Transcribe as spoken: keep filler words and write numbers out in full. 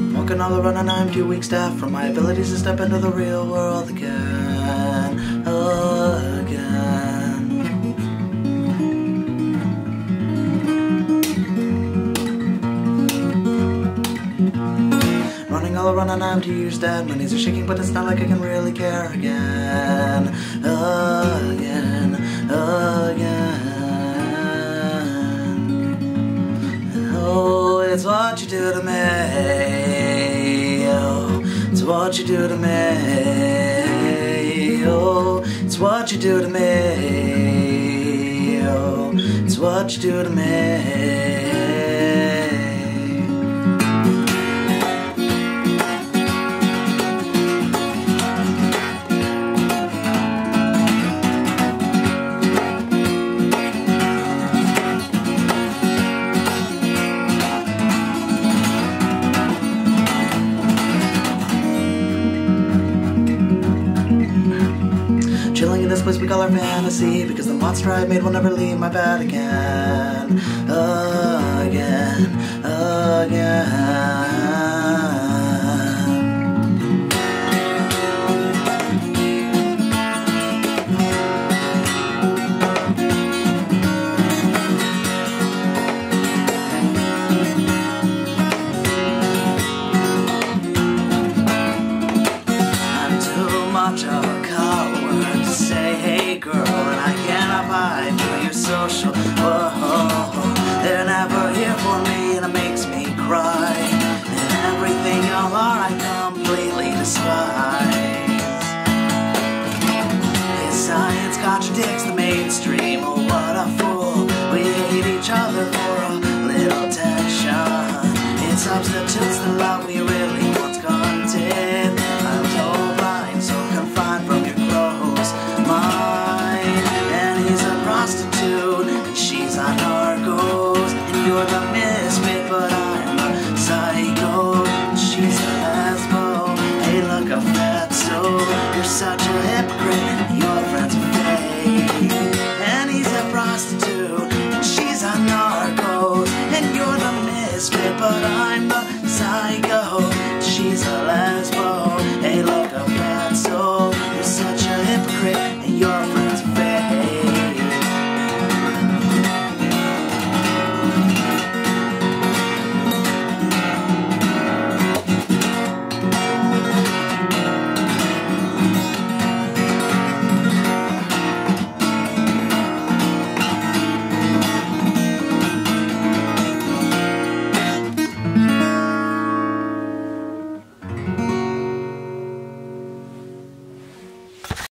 I'm walking all around and I'm too weak staff from my abilities to step into the real world again, again. Running all around and I'm too used that my knees are shaking, but it's not like I can really care again, again, again. It's what you do to me, oh, it's what you do to me, oh, it's what you do to me, oh, it's what you do to me. Chilling in this place we call our fantasy, because the monster I made will never leave my bed again, again, again. I'm too much of a coward to say, hey girl, and I cannot buy for your social. Whoa, they're never here for me, and it makes me cry. And everything y'all are, I completely despise. His science contradicts the mainstream. Oh, what a fool! We hate each other for a little tension. It substitutes the love we really once contained. I'm so blind, so confined from your. And he's a prostitute, and she's on Narcos. And you're the misfit, but I'm a psycho. And she's a lesbo, hey look, a fatso. You're such a hypocrite, and your friends are fake. And he's a prostitute, and she's on Narcos. And you're the misfit, but I'm a psycho. And she's a lesbo, hey look, a fatso. You're such a hypocrite, and your friends